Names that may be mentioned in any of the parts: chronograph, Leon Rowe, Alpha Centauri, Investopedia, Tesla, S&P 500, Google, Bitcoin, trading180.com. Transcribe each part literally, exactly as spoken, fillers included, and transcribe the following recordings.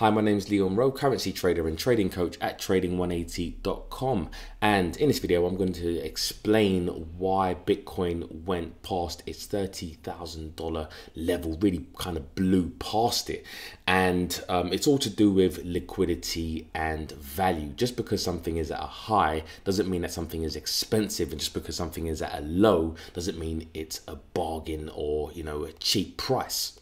Hi, my name is Leon Rowe, currency trader and trading coach at trading one eighty dot com, and in this video I'm going to explain why Bitcoin went past its thirty thousand dollar level, really kind of blew past it, and um, it's all to do with liquidity and value. Just because something is at a high doesn't mean that something is expensive, and just because something is at a low doesn't mean it's a bargain or, you know, a cheap price.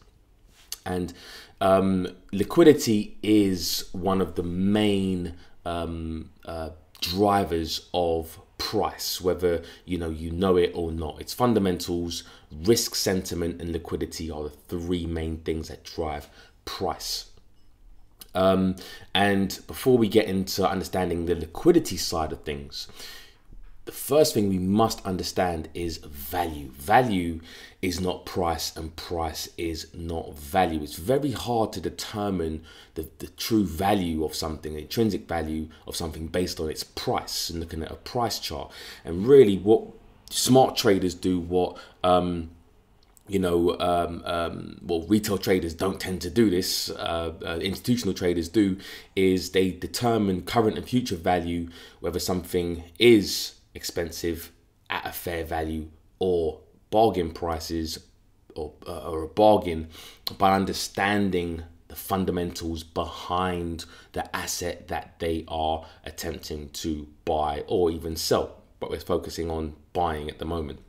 And um, liquidity is one of the main um, uh, drivers of price, whether you know you know it or not. It's fundamentals, risk sentiment, and liquidity are the three main things that drive price. Um, and before we get into understanding the liquidity side of things, the first thing we must understand is value. Value is not price, and price is not value. It's very hard to determine the, the true value of something, the intrinsic value of something, based on its price and looking at a price chart. And really what smart traders do, what um, you know, um, um, well, retail traders don't tend to do this, uh, uh, institutional traders do, is they determine current and future value, whether something is expensive at a fair value or bargain prices or, uh, or a bargain, by understanding the fundamentals behind the asset that they are attempting to buy or even sell. But we're focusing on buying at the moment.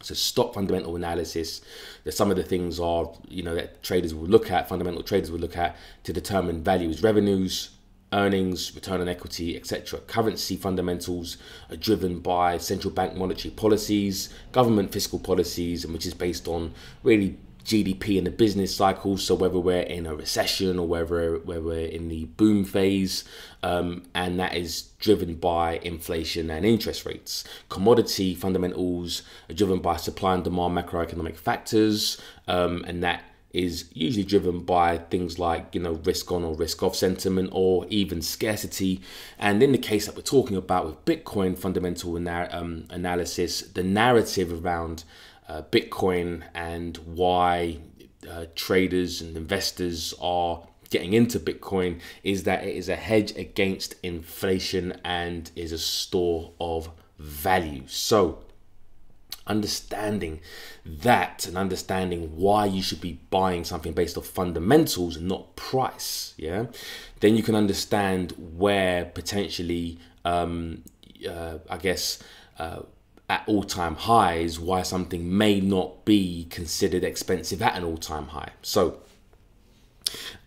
So stock fundamental analysis, that some of the things are, you know, that traders will look at, fundamental traders will look at to determine values, revenues, earnings, return on equity, et cetera. Currency fundamentals are driven by central bank monetary policies, government fiscal policies, and which is based on really G D P and the business cycle. So whether we're in a recession or whether, whether we're in the boom phase, um, and that is driven by inflation and interest rates. Commodity fundamentals are driven by supply and demand macroeconomic factors, um, and that is usually driven by things like, you know, risk on or risk off sentiment or even scarcity. And in the case that we're talking about with Bitcoin fundamental ana um, analysis, the narrative around uh, Bitcoin and why uh, traders and investors are getting into Bitcoin is that it is a hedge against inflation and is a store of value. So understanding that and understanding why you should be buying something based off fundamentals and not price, yeah, then you can understand where potentially, um, uh, I guess, uh, at all-time highs, why something may not be considered expensive at an all-time high. So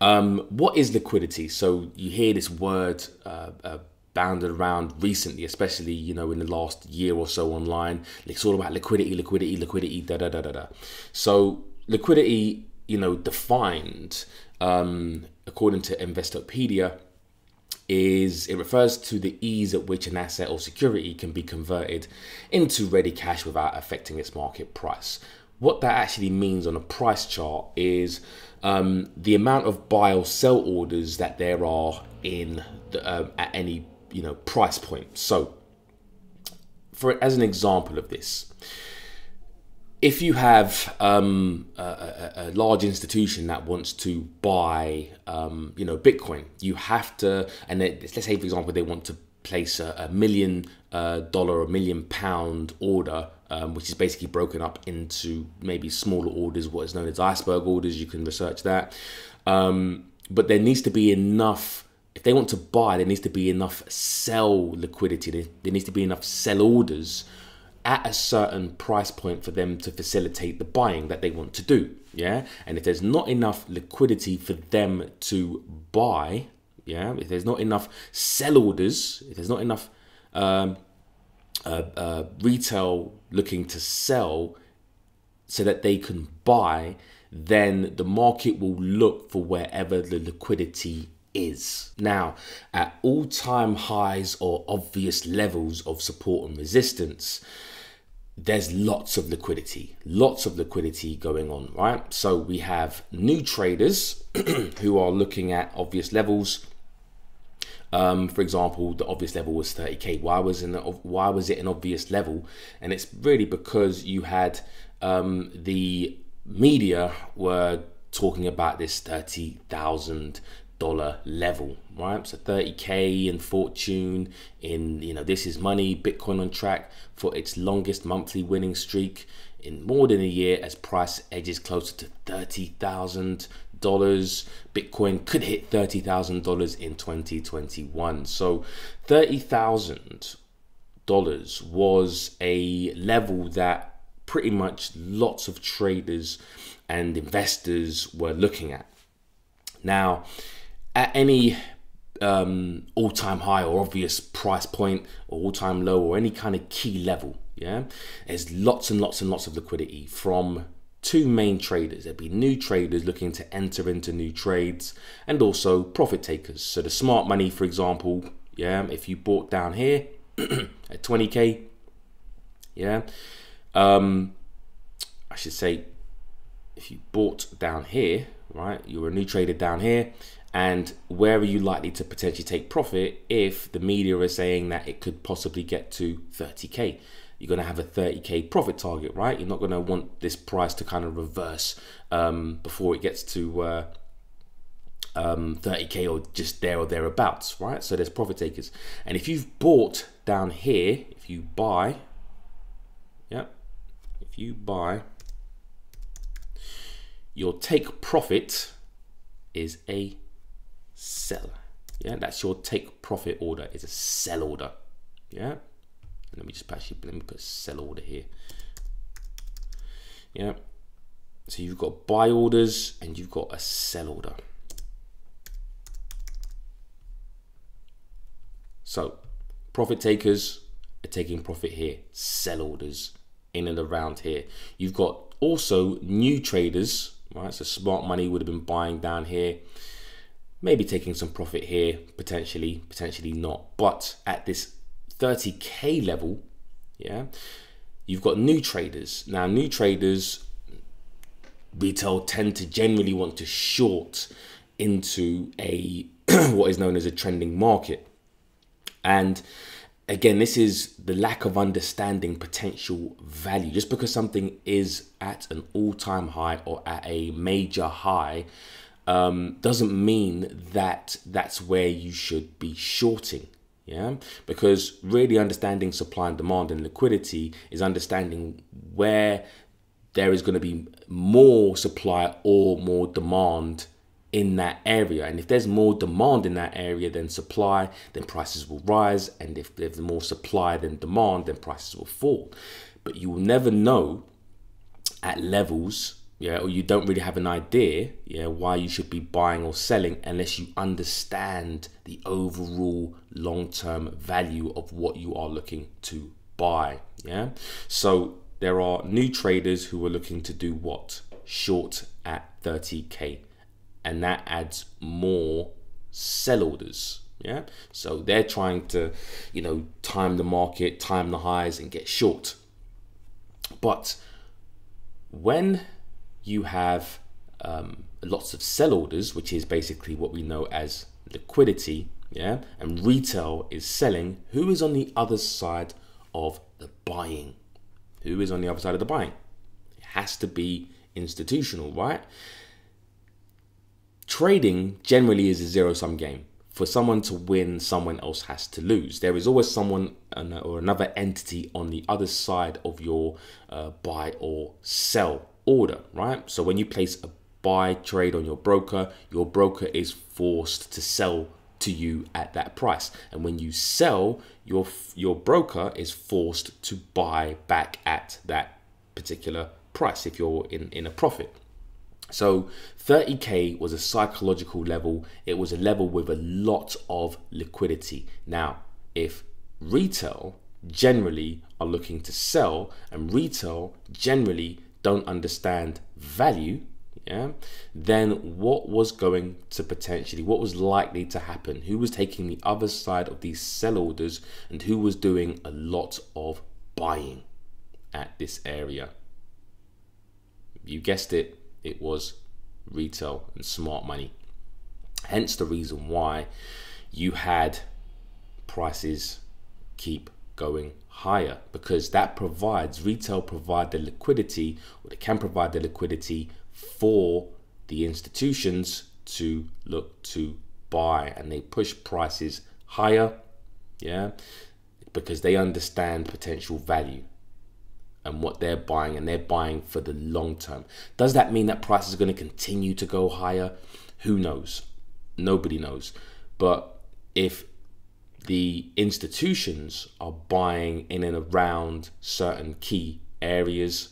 um, what is liquidity? So you hear this word uh, uh, bounded around recently, especially, you know, in the last year or so online. It's all about liquidity, liquidity, liquidity, da da da da da. So liquidity, you know, defined um, according to Investopedia, is it refers to the ease at which an asset or security can be converted into ready cash without affecting its market price. What that actually means on a price chart is um, the amount of buy or sell orders that there are in the, uh, at any you know price point. So for as an example of this, if you have um, a, a, a large institution that wants to buy um, you know Bitcoin, you have to, and they, let's say for example they want to place a, a million uh, dollar or million pound order, um, which is basically broken up into maybe smaller orders, what is known as iceberg orders. You can research that, um, but there needs to be enough. If they want to buy, there needs to be enough sell liquidity. There, there needs to be enough sell orders at a certain price point for them to facilitate the buying that they want to do. Yeah, and if there's not enough liquidity for them to buy, yeah, if there's not enough sell orders, if there's not enough um, uh, uh, retail looking to sell so that they can buy, then the market will look for wherever the liquidity is. Is now at all-time highs or obvious levels of support and resistance, there's lots of liquidity, lots of liquidity going on, right? So we have new traders who are looking at obvious levels. Um, for example, the obvious level was thirty K. Why was in why was it an obvious level? And it's really because you had um, the media were talking about this thirty thousand level, right? So thirty K in fortune, in, you know, this is money. Bitcoin on track for its longest monthly winning streak in more than a year as price edges closer to thirty thousand dollars. Bitcoin could hit thirty thousand dollars in twenty twenty-one. So thirty thousand dollars was a level that pretty much lots of traders and investors were looking at. Now, at any um, all-time high or obvious price point or all-time low or any kind of key level, yeah, there's lots and lots and lots of liquidity from two main traders. There'd be new traders looking to enter into new trades and also profit takers. So the smart money, for example, yeah, if you bought down here at twenty K, yeah, um, I should say if you bought down here, right, you're a new trader down here, and where are you likely to potentially take profit if the media is saying that it could possibly get to thirty K? You're going to have a thirty K profit target, right? You're not going to want this price to kind of reverse um, before it gets to uh, um, thirty K or just there or thereabouts, right? So there's profit takers. And if you've bought down here, if you buy, yep, if you buy, your take profit is a sell. Yeah, that's your take profit order. It's a sell order. Yeah, let me just actually let me put sell order here. Yeah, so you've got buy orders and you've got a sell order. So profit takers are taking profit here. Sell orders in and around here. You've got also new traders. Right, so smart money would have been buying down here, maybe taking some profit here, potentially, potentially not. But at this thirty K level, yeah, you've got new traders. Now, new traders, retail tend to generally want to short into a what is known as a trending market. And again, this is the lack of understanding potential value. Just because something is at an all-time high or at a major high um, doesn't mean that that's where you should be shorting. Yeah, because really understanding supply and demand and liquidity is understanding where there is going to be more supply or more demand in that area. And if there's more demand in that area than supply, then prices will rise, and if there's more supply than demand, then prices will fall. But you will never know at levels, yeah, or you don't really have an idea, yeah, why you should be buying or selling unless you understand the overall long-term value of what you are looking to buy. Yeah, so there are new traders who are looking to do what? Short at thirty K. And that adds more sell orders. Yeah, so they're trying to, you know, time the market, time the highs, and get short. But when you have um, lots of sell orders, which is basically what we know as liquidity, yeah, and retail is selling, who is on the other side of the buying? Who is on the other side of the buying? It has to be institutional, right? Trading generally is a zero-sum game. For someone to win, someone else has to lose. There is always someone or another entity on the other side of your uh, buy or sell order, right? So when you place a buy trade on your broker, your broker is forced to sell to you at that price. And when you sell, your, your broker is forced to buy back at that particular price if you're in, in a profit. So thirty K was a psychological level. It was a level with a lot of liquidity. Now, if retail generally are looking to sell and retail generally don't understand value, yeah, then what was going to potentially, what was likely to happen? Who was taking the other side of these sell orders and who was doing a lot of buying at this area? You guessed it. It was retail and smart money. Hence the reason why you had prices keep going higher, because that provides, retail provide the liquidity, or they can provide the liquidity for the institutions to look to buy and they push prices higher, yeah, because they understand potential value and what they're buying, and they're buying for the long term. Does that mean that prices are going to continue to go higher? Who knows? Nobody knows. But if the institutions are buying in and around certain key areas,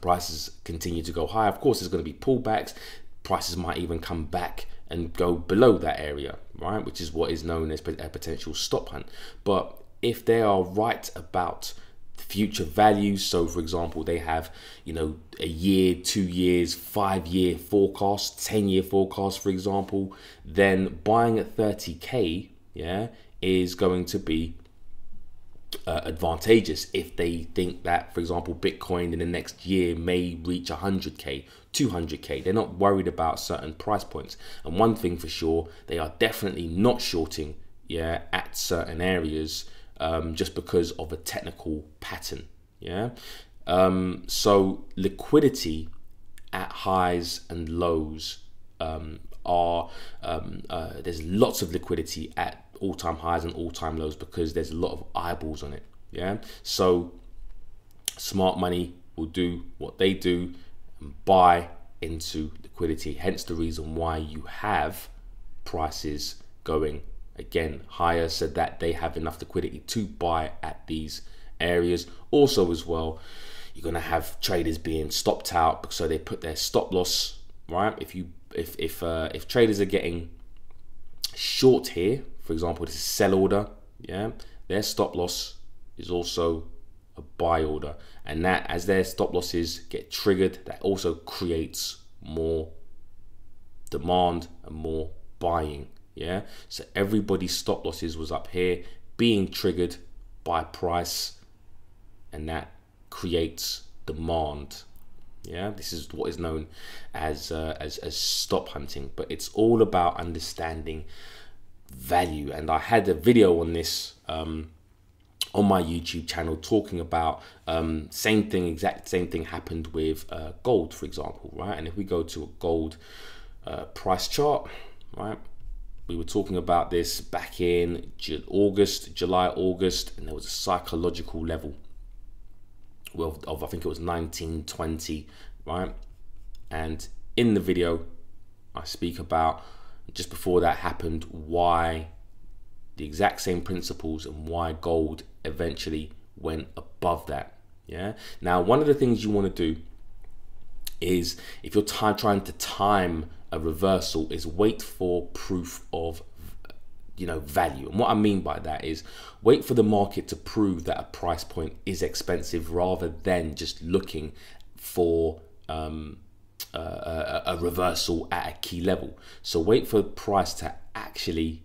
prices continue to go higher. Of course, there's going to be pullbacks. Prices might even come back and go below that area, right? Which is what is known as a potential stop hunt. But if they are right about future values, so for example, they have, you know, a year, two years, five year forecast, ten year forecast, for example, then buying at thirty K, yeah, is going to be uh, advantageous if they think that, for example, Bitcoin in the next year may reach one hundred K, two hundred K. They're not worried about certain price points. And one thing for sure, they are definitely not shorting, yeah, at certain areas Um, just because of a technical pattern, yeah. Um, so liquidity at highs and lows um, are um, uh, there's lots of liquidity at all-time highs and all-time lows because there's a lot of eyeballs on it, yeah. So smart money will do what they do and buy into liquidity. Hence the reason why you have prices going again higher, so that they have enough liquidity to buy at these areas. Also as well, you're going to have traders being stopped out, so they put their stop loss, right? If you if if uh, if traders are getting short here, for example, this is sell order, yeah, their stop loss is also a buy order, and that as their stop losses get triggered, that also creates more demand and more buying. Yeah, so everybody's stop losses was up here being triggered by price, and that creates demand. Yeah, this is what is known as uh, as, as stop hunting, but it's all about understanding value. And I had a video on this um, on my YouTube channel talking about um, same thing, exact same thing happened with uh, gold, for example, right? And if we go to a gold uh, price chart, right? We were talking about this back in August, July, August, and there was a psychological level well of, I think it was nineteen twenty, right? And in the video, I speak about just before that happened, why the exact same principles and why gold eventually went above that, yeah? Now, one of the things you wanna do is, if you're trying to time a reversal, is wait for proof of, you know, value. And what I mean by that is wait for the market to prove that a price point is expensive, rather than just looking for um, a, a, a reversal at a key level. So wait for the price to actually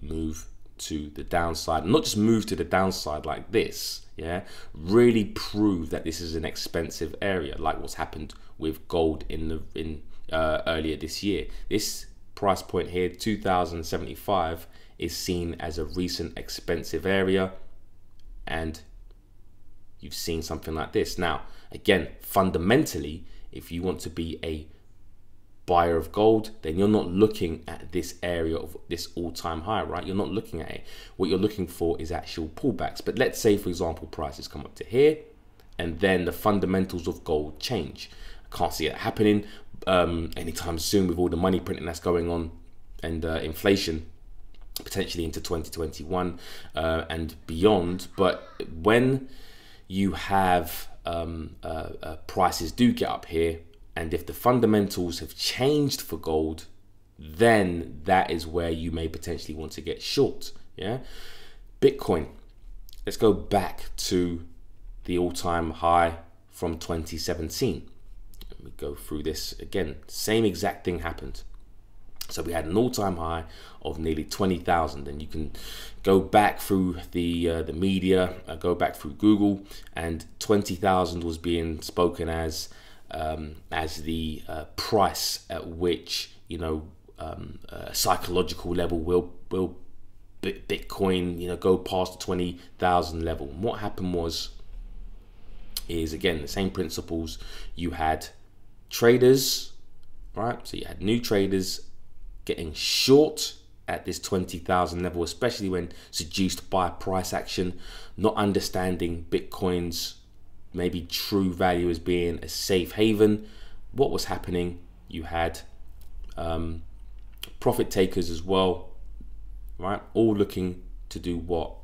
move to the downside, not just move to the downside like this, yeah, really prove that this is an expensive area, like what's happened with gold in the in uh, earlier this year. This price point here, two thousand seventy-five, is seen as a recent expensive area, and you've seen something like this. Now again, fundamentally, if you want to be a buyer of gold, then you're not looking at this area of this all-time high, right? You're not looking at it. What you're looking for is actual pullbacks. But let's say, for example, prices come up to here, and then the fundamentals of gold change. I can't see it happening um, anytime soon with all the money printing that's going on, and uh, inflation potentially into twenty twenty-one uh, and beyond. But when you have um, uh, uh, prices do get up here, and if the fundamentals have changed for gold, then that is where you may potentially want to get short, yeah? Bitcoin, let's go back to the all-time high from twenty seventeen. Let me go through this again. Same exact thing happened. So we had an all-time high of nearly twenty thousand, and you can go back through the uh, the media, uh, go back through Google, and twenty thousand was being spoken as Um, as the uh, price at which, you know, um, uh, psychological level will will Bitcoin, you know, go past the twenty thousand level. And what happened was, is again the same principles. You had traders, right? So you had new traders getting short at this twenty thousand level, especially when seduced by price action, not understanding Bitcoin's maybe true value as being a safe haven. What was happening? You had um, profit takers as well, right? All looking to do what?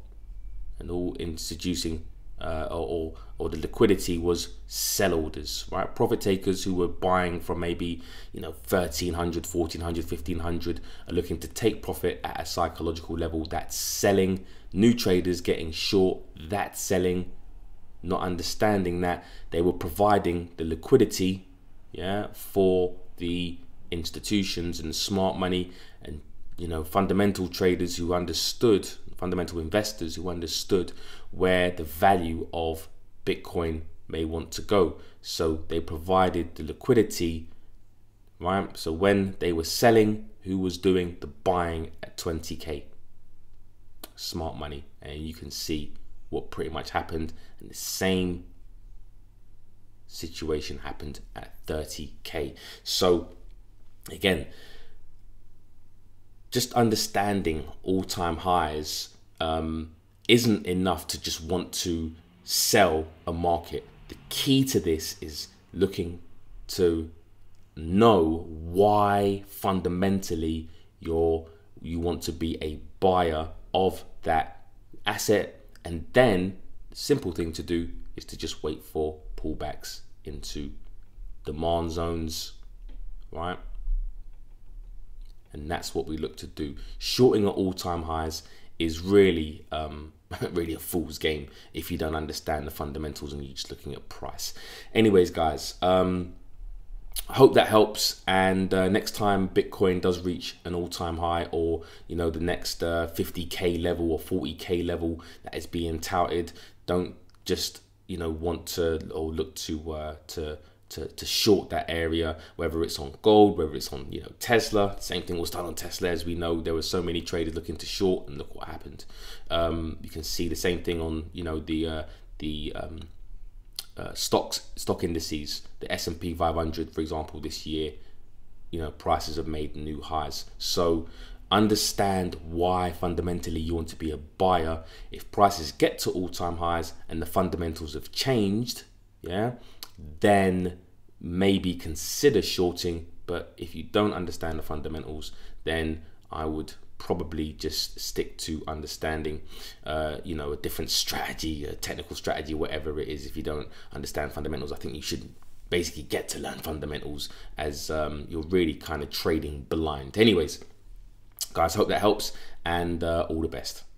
And all in seducing uh, or, or the liquidity was sell orders, right? Profit takers who were buying from maybe, you know, thirteen hundred, fourteen hundred, fifteen hundred are looking to take profit at a psychological level. That's selling. New traders getting short, that's selling. Not understanding that they were providing the liquidity, yeah, for the institutions and smart money and, you know, fundamental traders who understood, fundamental investors who understood where the value of Bitcoin may want to go. So they provided the liquidity, right? So when they were selling, who was doing the buying at twenty K? Smart money. And you can see what pretty much happened, and the same situation happened at thirty K. So again, just understanding all-time highs um, isn't enough to just want to sell a market. The key to this is looking to know why fundamentally you're, you want to be a buyer of that asset. And then the simple thing to do is to just wait for pullbacks into demand zones, right? And that's what we look to do. Shorting at all-time highs is really, um, really a fool's game if you don't understand the fundamentals and you're just looking at price. Anyways, guys, um, I hope that helps. And uh, next time Bitcoin does reach an all-time high, or you know, the next uh, fifty K level or forty K level that is being touted, don't just, you know, want to or look to uh, to to to short that area. Whether it's on gold, whether it's on, you know, Tesla. Same thing was done on Tesla, as we know. There were so many traders looking to short, and look what happened. Um, you can see the same thing on, you know, the uh, the um, Uh, stocks, stock indices, the S and P five hundred, for example, this year, you know, prices have made new highs. So understand why fundamentally you want to be a buyer. If prices get to all-time highs and the fundamentals have changed, yeah, then maybe consider shorting. But if you don't understand the fundamentals, then I would probably just stick to understanding, uh, you know, a different strategy, a technical strategy, whatever it is. If you don't understand fundamentals, I think you should basically get to learn fundamentals, as um, you're really kind of trading blind. Anyways, guys, hope that helps, and uh, all the best.